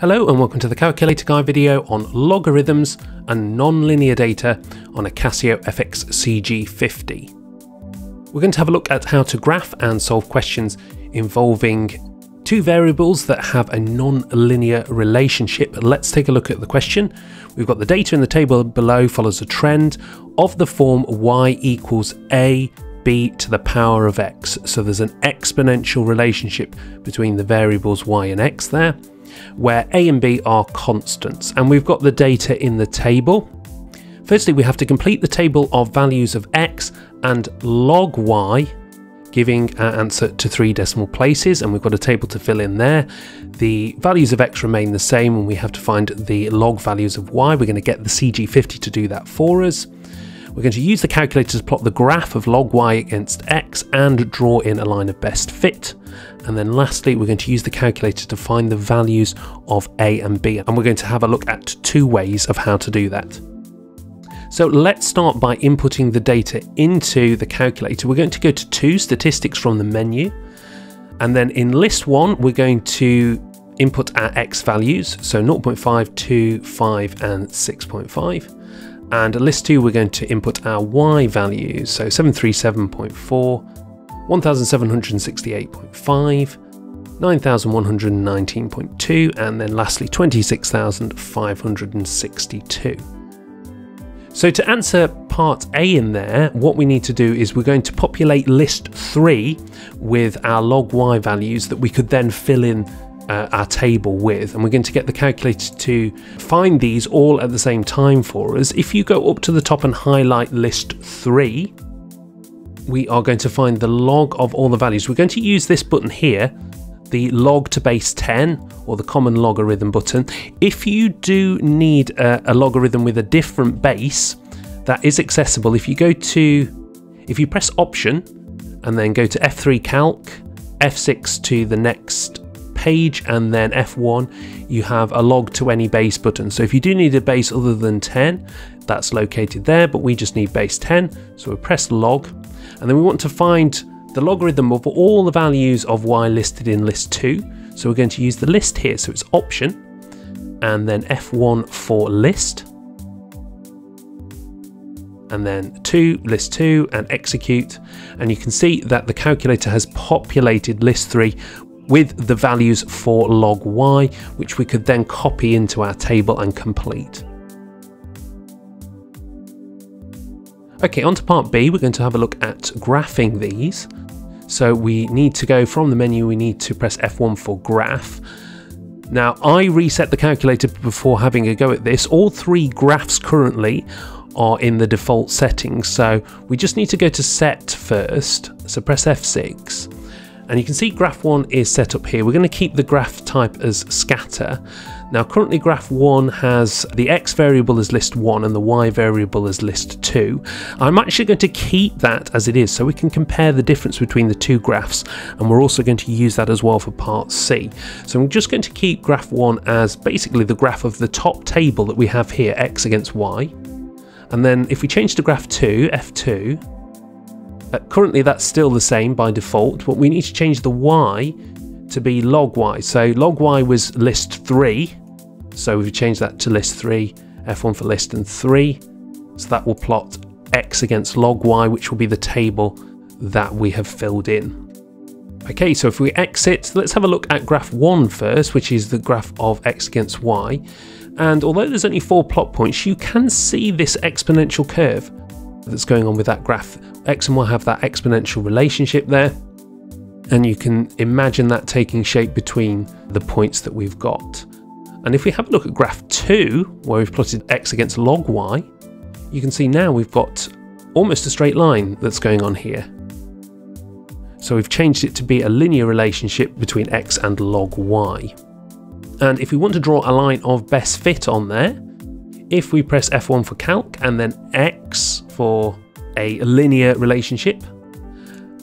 Hello and welcome to the Calculator Guide video on logarithms and non-linear data on a Casio fx-CG50. We're going to have a look at how to graph and solve questions involving two variables that have a non-linear relationship. Let's take a look at the question. We've got the data in the table below follows a trend of the form y equals a b to the power of x. So there's an exponential relationship between the variables y and x there, where a and b are constants, and we've got the data in the table. Firstly, we have to complete the table of values of x and log y, giving our answer to 3 decimal places, and we've got a table to fill in there. The values of x remain the same, and we have to find the log values of y. We're going to get the CG50 to do that for us. We're going to use the calculator to plot the graph of log y against x and draw in a line of best fit. And then lastly, we're going to use the calculator to find the values of a and b. And we're going to have a look at two ways of how to do that. So let's start by inputting the data into the calculator. We're going to go to 2 statistics from the menu. And then in list 1, we're going to input our x values. So 0.5, 2, 5 and 6.5. And list 2, we're going to input our y values, so 737.4, 1768.5, 9119.2, and then lastly 26,562. So to answer part A in there, what we need to do is we're going to populate list 3 with our log y values that we could then fill in our table with, and we're going to get the calculator to find these all at the same time for us. If you go up to the top and highlight list 3, we are going to find the log of all the values. We're going to use this button here, the log to base 10 or the common logarithm button. If you do need a logarithm with a different base, that is accessible. If you press option and then go to F3 calc, F6 to the next page, and then F1, you have a log to any base button. So if you do need a base other than 10, that's located there, but we just need base 10. So we press log, and then we want to find the logarithm of all the values of y listed in list 2. So we're going to use the list here. So it's option and then F1 for list, and then list 2 and execute. And you can see that the calculator has populated list 3 with the values for log y, which we could then copy into our table and complete. Okay, on to part B, we're going to have a look at graphing these. So we need to go from the menu, we need to press F1 for graph. Now I reset the calculator before having a go at this. All 3 graphs currently are in the default settings. So we just need to go to set first, so press F6. And you can see graph 1 is set up here. We're going to keep the graph type as scatter. Now currently graph 1 has the x variable as list 1 and the y variable as list 2. I'm actually going to keep that as it is so we can compare the difference between the two graphs, and we're also going to use that as well for part C. So I'm just going to keep graph 1 as basically the graph of the top table that we have here, x against y. And then if we change to graph 2, F2, currently that's still the same by default, but we need to change the y to be log y. So log y was list 3, so we've changed that to list 3, F1 for list and 3. So that will plot x against log y, which will be the table that we have filled in. Okay, so if we exit, let's have a look at graph 1 first, which is the graph of x against y. And although there's only 4 plot points, you can see this exponential curve that's going on with that graph. X and y have that exponential relationship there, and you can imagine that taking shape between the points that we've got. And if we have a look at graph 2, where we've plotted x against log y, you can see now we've got almost a straight line that's going on here. So we've changed it to be a linear relationship between x and log y. And if we want to draw a line of best fit on there, if we press F1 for calc and then X for a linear relationship,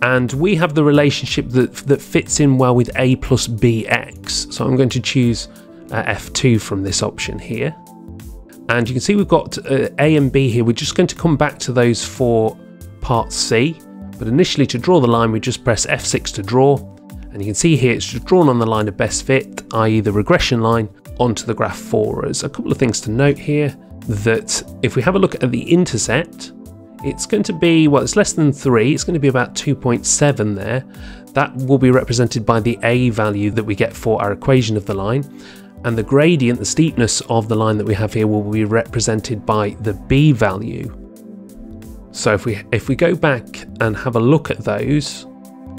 and we have the relationship that fits in well with A plus BX. So I'm going to choose F2 from this option here. And you can see we've got A and B here. We're just going to come back to those for part C. But initially to draw the line, we just press F6 to draw. And you can see here it's just drawn on the line of best fit, i.e. the regression line, onto the graph for us. A couple of things to note here, that if we have a look at the intercept, it's going to be, well, it's less than 3, it's going to be about 2.7 there. That will be represented by the A value that we get for our equation of the line. And the gradient, the steepness of the line that we have here, will be represented by the B value. So if we go back and have a look at those,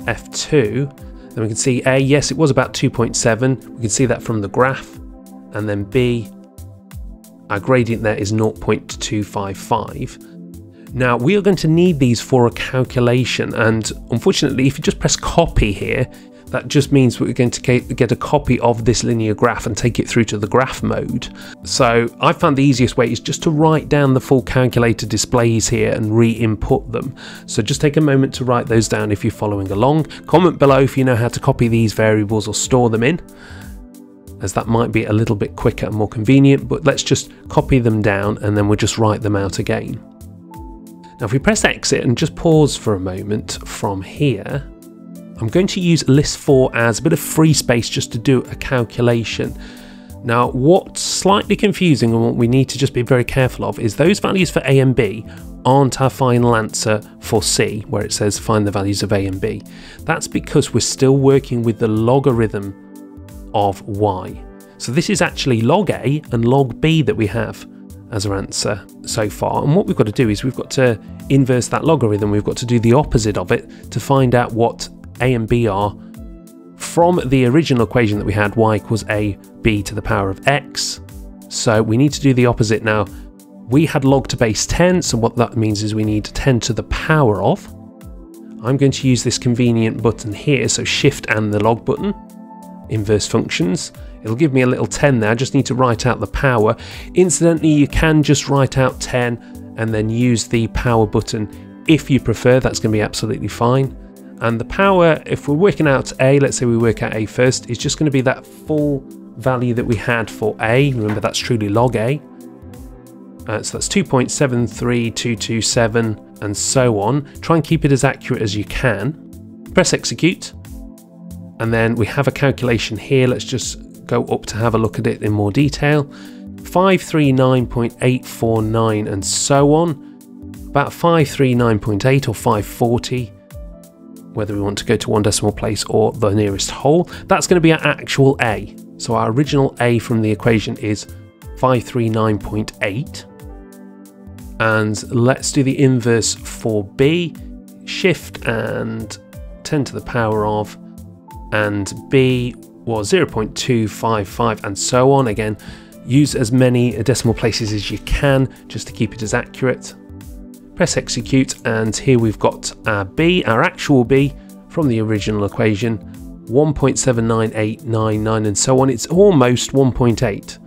F2, then we can see A, yes, it was about 2.7. We can see that from the graph. And then B, our gradient there is 0.255. Now, we are going to need these for a calculation, and unfortunately, if you just press copy here, that just means we're going to get a copy of this linear graph and take it through to the graph mode. So I found the easiest way is just to write down the full calculator displays here and re-input them. So just take a moment to write those down if you're following along. Comment below if you know how to copy these variables or store them in, as that might be a little bit quicker and more convenient, but let's just copy them down and then we'll just write them out again. Now if we press exit and just pause for a moment from here, I'm going to use list 4 as a bit of free space just to do a calculation. Now what's slightly confusing and what we need to just be very careful of is those values for A and B aren't our final answer for C, where it says find the values of A and B. That's because we're still working with the logarithm of Y. So this is actually log A and log B that we have as our answer so far, and what we've got to do is we've got to inverse that logarithm. We've got to do the opposite of it to find out what A and B are from the original equation that we had, y equals ab to the power of x. So we need to do the opposite now. We had log to base 10, so what that means is we need 10 to the power of. I'm going to use this convenient button here, so shift and the log button, inverse functions. It'll give me a little 10 there. I just need to write out the power. Incidentally, you can just write out 10 and then use the power button if you prefer. That's going to be absolutely fine. And the power, if we're working out A, let's say we work out A first, is just going to be that full value that we had for A. Remember, that's truly log A. So that's 2.73227 and so on. Try and keep it as accurate as you can. Press execute. And then we have a calculation here. Let's just go up to have a look at it in more detail. 539.849 and so on. About 539.8 or 540, whether we want to go to one decimal place or the nearest whole. That's going to be our actual A. So our original A from the equation is 539.8. And let's do the inverse for B. Shift and 10 to the power of, and B was 0.255 and so on. Again, use as many decimal places as you can just to keep it as accurate. Press execute, and here we've got our B, our actual B from the original equation, 1.79899 and so on. It's almost 1.8.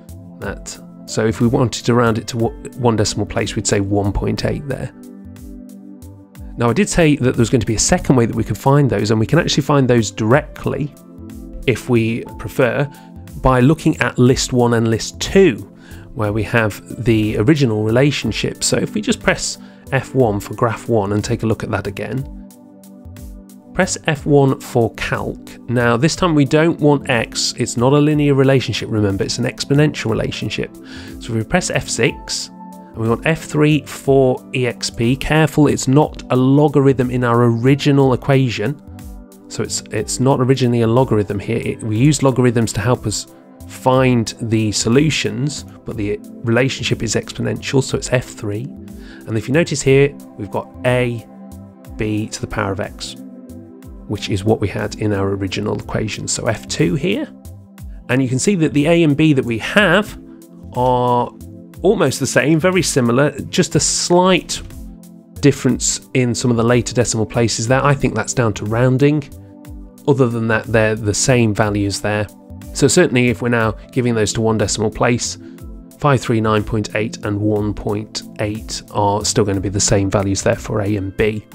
So if we wanted to round it to one decimal place, we'd say 1.8 there. Now I did say that there's going to be a second way that we can find those, and we can actually find those directly if we prefer by looking at list 1 and list 2, where we have the original relationship. So if we just press F1 for graph 1 and take a look at that again, press F1 for calc. Now this time we don't want X, it's not a linear relationship, remember, it's an exponential relationship. So if we press F6, we want F3 for EXP. Careful, it's not a logarithm in our original equation. So it's not originally a logarithm here. We use logarithms to help us find the solutions, but the relationship is exponential, so it's F3. And if you notice here, we've got A, B to the power of X, which is what we had in our original equation. So F2 here. And you can see that the A and B that we have are almost the same, very similar, just a slight difference in some of the later decimal places there. I think that's down to rounding. Other than that, they're the same values there. So certainly if we're now giving those to one decimal place, 539.8 and 1.8 are still going to be the same values there for A and B.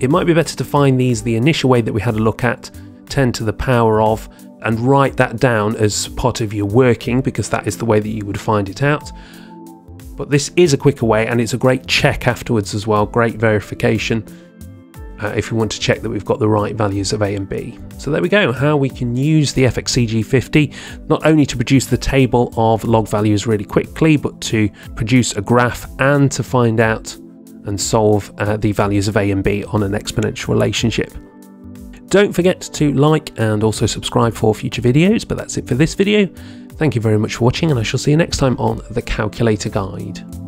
It might be better to find these the initial way that we had a look at, 10 to the power of, and write that down as part of your working, because that is the way that you would find it out. But this is a quicker way, and it's a great check afterwards as well, great verification. if we want to check that we've got the right values of A and B. So there we go, how we can use the fx-CG50 not only to produce the table of log values really quickly, but to produce a graph and to find out and solve the values of A and B on an exponential relationship. Don't forget to like and also subscribe for future videos, but that's it for this video. Thank you very much for watching, and I shall see you next time on The Calculator Guide.